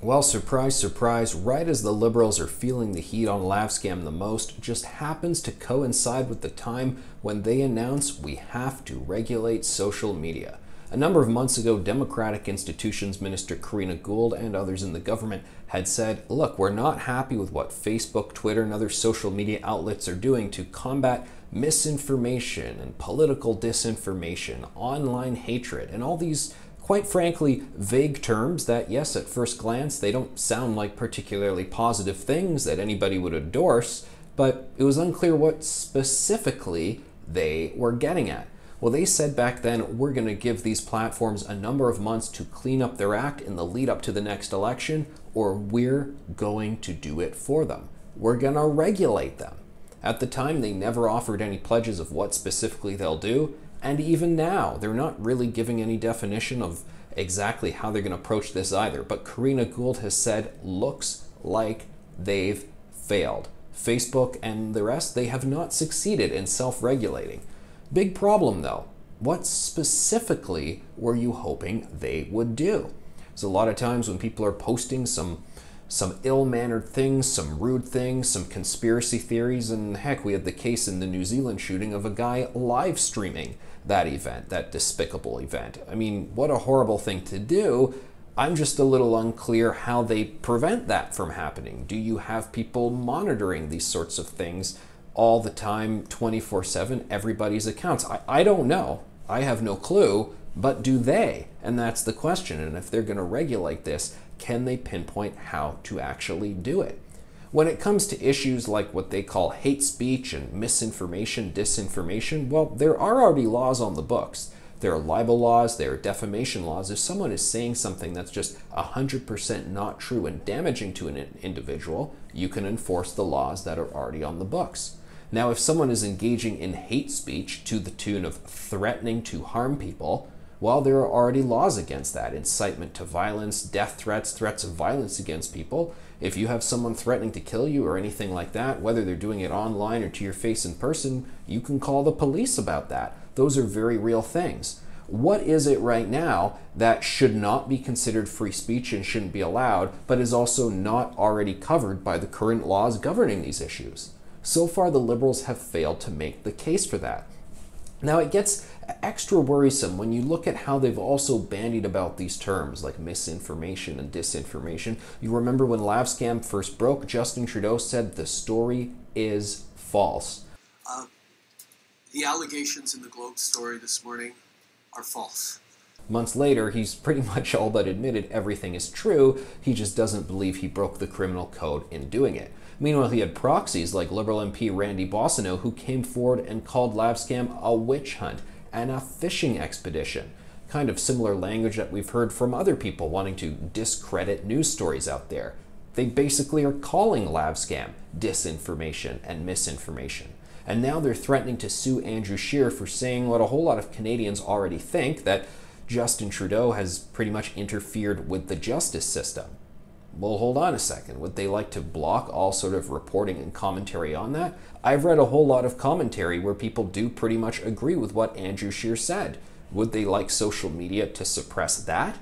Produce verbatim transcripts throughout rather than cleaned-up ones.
Well, surprise, surprise, right as the Liberals are feeling the heat on Lavscam the most, just happens to coincide with the time when they announce we have to regulate social media. A number of months ago, Democratic Institutions Minister Karina Gould and others in the government had said, look, we're not happy with what Facebook, Twitter, and other social media outlets are doing to combat misinformation and political disinformation, online hatred, and all these, quite frankly, vague terms that, yes, at first glance, they don't sound like particularly positive things that anybody would endorse, but it was unclear what specifically they were getting at. Well, they said back then, we're going to give these platforms a number of months to clean up their act in the lead up to the next election, or we're going to do it for them. We're going to regulate them. At the time, they never offered any pledges of what specifically they'll do. And even now, they're not really giving any definition of exactly how they're going to approach this either. But Karina Gould has said, looks like they've failed. Facebook and the rest, they have not succeeded in self-regulating. Big problem though, what specifically were you hoping they would do? Because a lot of times when people are posting some some ill-mannered things, some rude things, some conspiracy theories, and heck, we had the case in the New Zealand shooting of a guy live streaming that event, that despicable event. I mean, what a horrible thing to do. I'm just a little unclear how they prevent that from happening. Do you have people monitoring these sorts of things all the time, twenty-four seven, everybody's accounts? I, I don't know. I have no clue, but do they? And that's the question. And if they're going to regulate this, can they pinpoint how to actually do it? When it comes to issues like what they call hate speech and misinformation, disinformation, well, there are already laws on the books. There are libel laws, there are defamation laws. If someone is saying something that's just one hundred percent not true and damaging to an individual, you can enforce the laws that are already on the books. Now, if someone is engaging in hate speech to the tune of threatening to harm people, well, there are already laws against that. Incitement to violence, death threats, threats of violence against people. If you have someone threatening to kill you or anything like that, whether they're doing it online or to your face in person, you can call the police about that. Those are very real things. What is it right now that should not be considered free speech and shouldn't be allowed, but is also not already covered by the current laws governing these issues? So far, the Liberals have failed to make the case for that. Now, it gets extra worrisome when you look at how they've also bandied about these terms like misinformation and disinformation. You remember when Lavscam first broke, Justin Trudeau said the story is false. Uh, the allegations in the Globe story this morning are false. Months later, he's pretty much all but admitted everything is true. He just doesn't believe he broke the criminal code in doing it. Meanwhile, he had proxies like Liberal M P Randy Boscano, who came forward and called Lavscam a witch hunt and a fishing expedition. Kind of similar language that we've heard from other people wanting to discredit news stories out there. They basically are calling Lavscam disinformation and misinformation. And now they're threatening to sue Andrew Scheer for saying what a whole lot of Canadians already think, that Justin Trudeau has pretty much interfered with the justice system. Well, hold on a second. Would they like to block all sort of reporting and commentary on that? I've read a whole lot of commentary where people do pretty much agree with what Andrew Scheer said. Would they like social media to suppress that?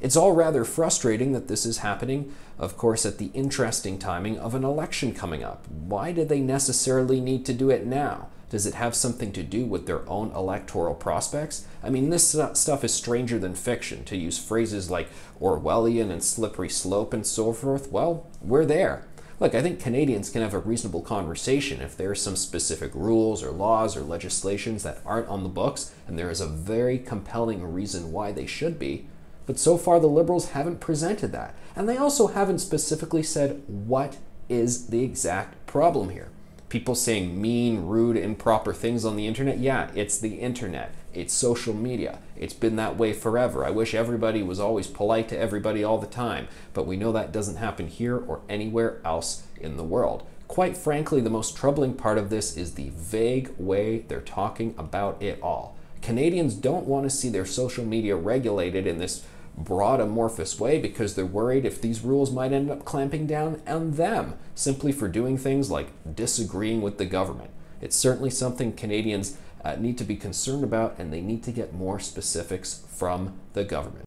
It's all rather frustrating that this is happening, of course, at the interesting timing of an election coming up. Why do they necessarily need to do it now? Does it have something to do with their own electoral prospects? I mean, this stuff is stranger than fiction. To use phrases like Orwellian and slippery slope and so forth, well, we're there. Look, I think Canadians can have a reasonable conversation if there are some specific rules or laws or legislations that aren't on the books, and there is a very compelling reason why they should be. But so far, the Liberals haven't presented that. And they also haven't specifically said what is the exact problem here. People saying mean, rude, improper things on the internet? Yeah, it's the internet. It's social media. It's been that way forever. I wish everybody was always polite to everybody all the time, but we know that doesn't happen here or anywhere else in the world. Quite frankly, the most troubling part of this is the vague way they're talking about it all. Canadians don't want to see their social media regulated in this broad amorphous way because they're worried if these rules might end up clamping down on them simply for doing things like disagreeing with the government. It's certainly something Canadians uh, need to be concerned about, and they need to get more specifics from the government.